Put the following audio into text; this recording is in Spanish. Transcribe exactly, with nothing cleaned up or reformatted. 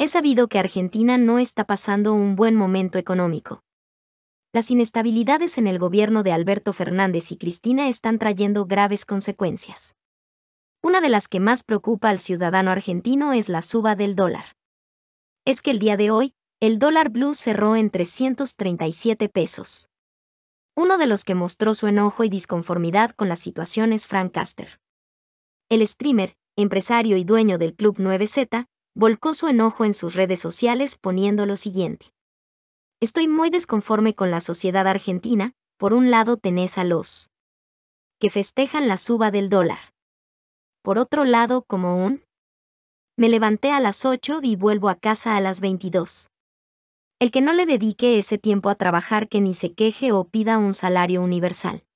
Es sabido que Argentina no está pasando un buen momento económico. Las inestabilidades en el gobierno de Alberto Fernández y Cristina están trayendo graves consecuencias. Una de las que más preocupa al ciudadano argentino es la suba del dólar. Es que el día de hoy, el dólar blue cerró en trescientos treinta y siete pesos. Uno de los que mostró su enojo y disconformidad con las situaciones Frankkaster. El streamer, empresario y dueño del Club nueve Z, volcó su enojo en sus redes sociales poniendo lo siguiente. Estoy muy desconforme con la sociedad argentina, por un lado tenés a los que festejan la suba del dólar. Por otro lado, como un me levanté a las ocho y vuelvo a casa a las veintidós. El que no le dedique ese tiempo a trabajar que ni se queje o pida un salario universal.